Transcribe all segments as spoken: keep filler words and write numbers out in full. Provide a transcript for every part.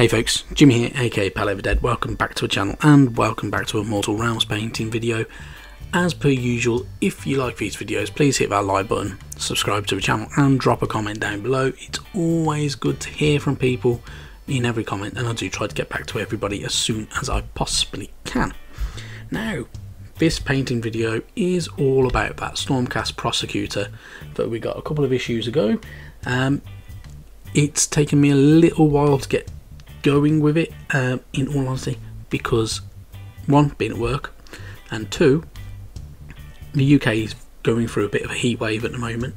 Hey folks, Jimmy here, aka Palette of the Dead. Welcome back to the channel and welcome back to a Mortal Realms painting video. As per usual, if you like these videos, please hit that like button, subscribe to the channel and drop a comment down below. It's always good to hear from people in every comment, and I do try to get back to everybody as soon as I possibly can. Now, this painting video is all about that Stormcast Prosecutor that we got a couple of issues ago. Um, it's taken me a little while to get going with it, um, in all honesty, because one, being at work, and two, the U K is going through a bit of a heat wave at the moment.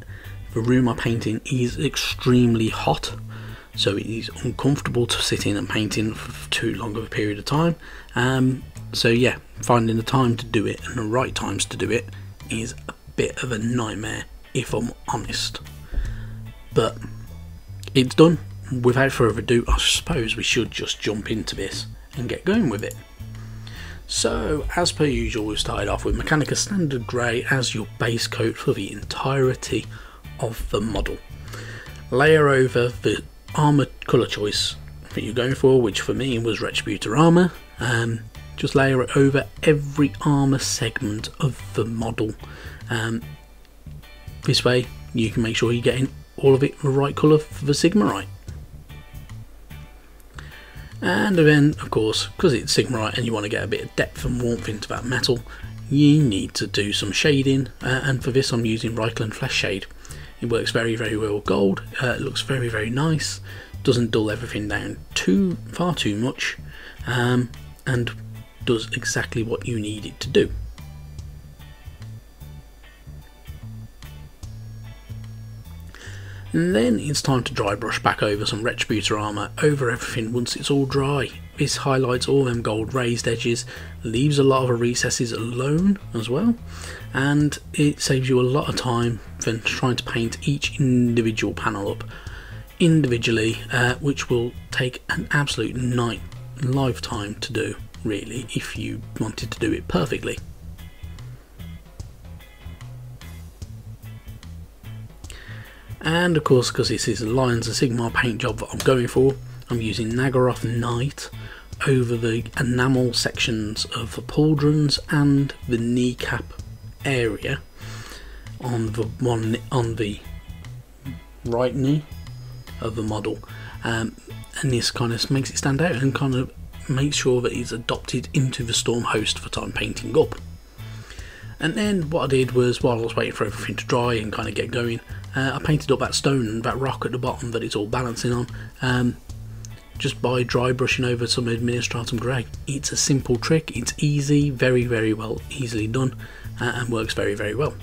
The room I'm painting is extremely hot, so it is uncomfortable to sit in and paint in for too long of a period of time. Um, so yeah, finding the time to do it and the right times to do it is a bit of a nightmare, if I'm honest. But it's done. Without further ado, I suppose we should just jump into this and get going with it. So, as per usual, we've started off with Mechanicus Standard Grey as your base coat for the entirety of the model. Layer over the armour colour choice that you're going for, which for me was Retributor Armour. Um, just layer it over every armour segment of the model. Um, this way, you can make sure you're getting all of it the right colour for the Sigmarite. And then, of course, because it's Sigmarite and you want to get a bit of depth and warmth into that metal, you need to do some shading, uh, and for this I'm using Riken Flesh Shade. It works very, very well with gold, uh, it looks very, very nice, doesn't dull everything down too far too much, um, and does exactly what you need it to do. And then it's time to dry brush back over some Retributor Armour over everything once it's all dry. This highlights all them gold raised edges, leaves a lot of the recesses alone as well, and it saves you a lot of time than trying to paint each individual panel up individually, uh, which will take an absolute night lifetime to do, really, if you wanted to do it perfectly. And of course, because this is a Lions of Sigmar paint job that I'm going for, I'm using Naggaroth Night over the enamel sections of the pauldrons and the kneecap area on the one on the right knee of the model, um, and this kind of makes it stand out and kind of makes sure that it's adopted into the storm host for time painting up. And then what I did was, while I was waiting for everything to dry and kind of get going, uh, I painted up that stone and that rock at the bottom that it's all balancing on, um, just by dry brushing over some Administratum Grey. It's a simple trick, it's easy, very, very well, easily done, uh, and works very, very well.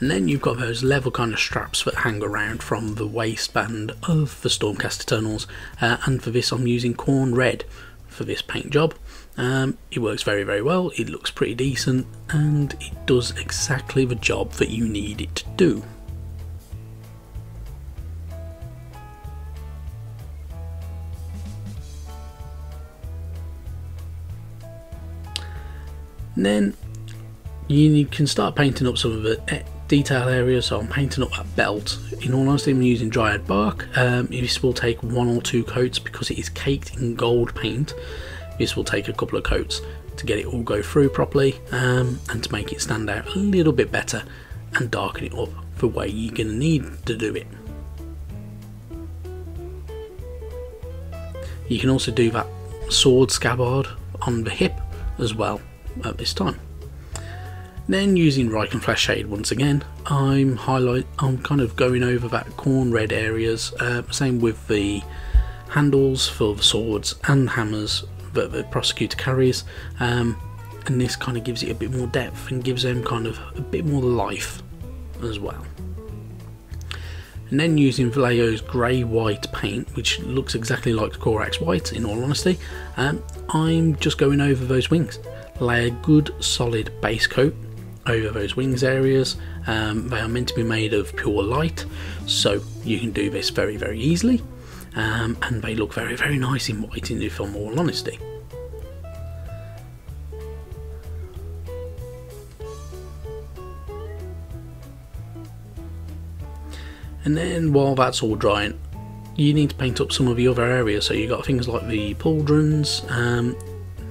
And then you've got those level kind of straps that hang around from the waistband of the Stormcast Eternals, uh, and for this I'm using Korn Red for this paint job. Um, it works very, very well, it looks pretty decent, and it does exactly the job that you need it to do. And then you can start painting up some of the detail areas. So I'm painting up that belt. In all honesty, I'm using Dryad Bark. Um, this will take one or two coats because it is caked in gold paint. This will take a couple of coats to get it all go through properly, um, and to make it stand out a little bit better and darken it up the way you're going to need to do it. You can also do that sword scabbard on the hip as well at this time. Then, using Riken Flash Shade once again, I'm highlight. I'm kind of going over that corn red areas. Uh, same with the handles for the swords and hammers that the prosecutor carries, um, and this kind of gives it a bit more depth and gives them kind of a bit more life as well. And then using Vallejo's grey white paint, which looks exactly like Corax white in all honesty, um, I'm just going over those wings. Lay a good solid base coat over those wings areas. Um, they are meant to be made of pure light, so you can do this very, very easily. Um, and they look very, very nice in white, if I'm all honesty. And then, while that's all drying, you need to paint up some of the other areas, so you've got things like the pauldrons, um,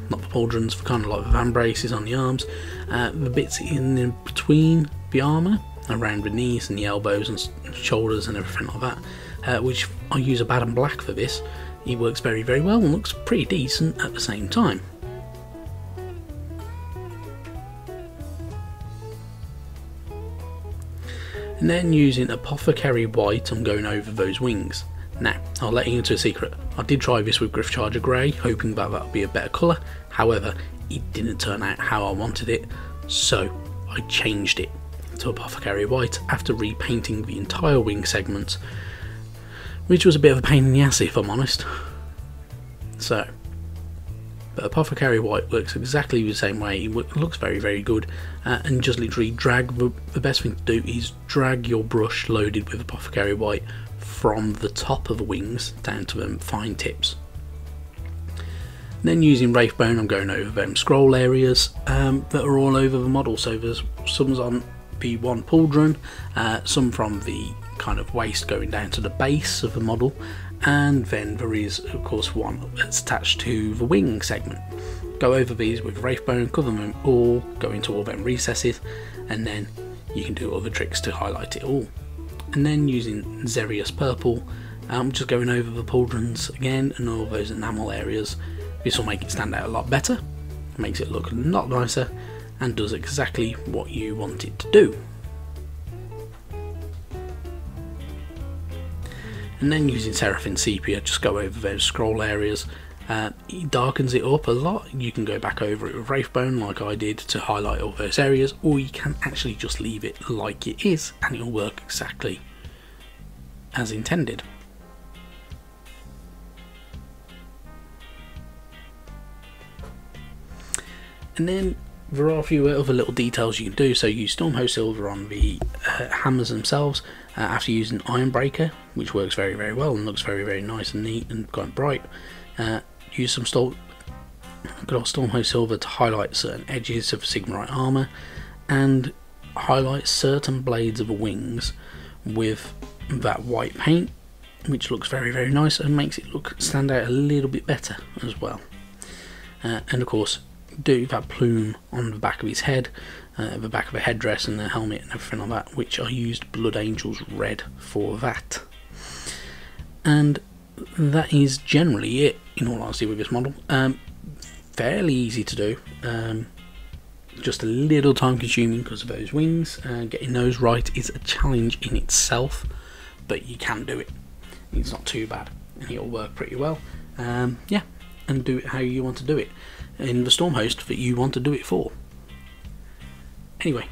not the pauldrons, for kind of like the van braces on the arms, uh, the bits in, in between the armour, around the knees and the elbows and shoulders and everything like that, uh, which I use Abaddon Black for this. It works very very well and looks pretty decent at the same time. And then using Apothecary White, I'm going over those wings. Now, I'll let you into a secret. I did try this with Griff Charger Grey, hoping that that would be a better colour. However, it didn't turn out how I wanted it, so I changed it to Apothecary White after repainting the entire wing segment, which was a bit of a pain in the ass if I'm honest. So, but Apothecary White works exactly the same way. It looks very very good, uh, and just literally drag, the, the best thing to do is drag your brush loaded with Apothecary White from the top of the wings down to them fine tips. And then using Wraithbone, I'm going over them scroll areas um, that are all over the model, so there's some's on the one pauldron, uh, some from the kind of waist going down to the base of the model, and then there is of course one that's attached to the wing segment. Go over these with Wraithbone, cover them all, go into all them recesses, and then you can do other tricks to highlight it all. And then using Xerius Purple, I'm um, just going over the pauldrons again and all those enamel areas. This will make it stand out a lot better, makes it look a lot nicer, and does exactly what you want it to do. And then using Seraphin Sepia, just go over those scroll areas. Uh, it darkens it up a lot. You can go back over it with Wraithbone like I did to highlight all those areas, or you can actually just leave it like it is and it'll work exactly as intended. And then there are a few other little details you can do, so use Stormhoe Silver on the uh, hammers themselves uh, after using Ironbreaker, which works very very well and looks very very nice and neat and quite bright. Uh, use some Storm good old Stormhoe Silver to highlight certain edges of Sigmarite armour, and highlight certain blades of the wings with that white paint, which looks very very nice and makes it look stand out a little bit better as well. Uh, and of course, do that plume on the back of his head, uh, the back of a headdress and the helmet and everything like that, which I used Blood Angels Red for that. And that is generally it, in all honesty, with this model. Um, fairly easy to do, um, just a little time consuming because of those wings. Uh, getting those right is a challenge in itself, but you can do it. It's not too bad and it'll work pretty well. Um, yeah, and do it how you want to do it, in the storm host that you want to do it for. Anyway,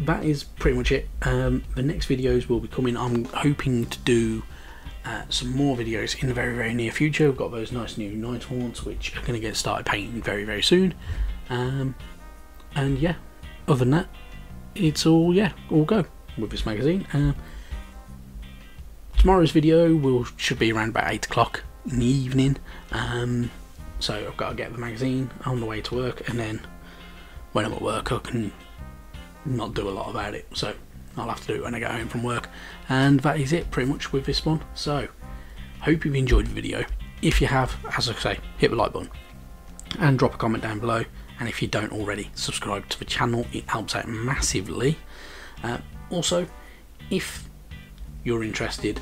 that is pretty much it. Um, the next videos will be coming. I'm hoping to do uh, some more videos in the very very near future. We've got those nice new Nighthaunts which are going to get started painting very very soon, um, and yeah, other than that, it's all yeah all go with this magazine. Uh, tomorrow's video will should be around about eight o'clock in the evening, um, so I've got to get the magazine on the way to work, and then when I'm at work I can not do a lot about it, so I'll have to do it when I get home from work. And that is it pretty much with this one, so hope you've enjoyed the video. If you have, as I say, hit the like button and drop a comment down below, and if you don't already, subscribe to the channel, it helps out massively. Uh, also, if you're interested,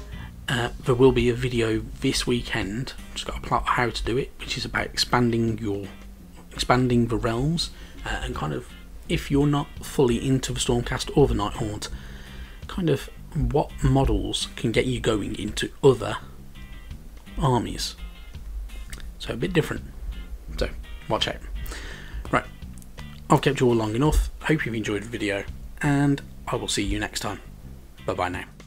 Uh, there will be a video this weekend, just got to plot how to do it, which is about expanding your expanding the realms, uh, and kind of, if you're not fully into the Stormcast or the Nighthaunt, kind of what models can get you going into other armies. So a bit different, so watch out. Right, I've kept you all long enough, hope you've enjoyed the video, and I will see you next time. Bye bye now.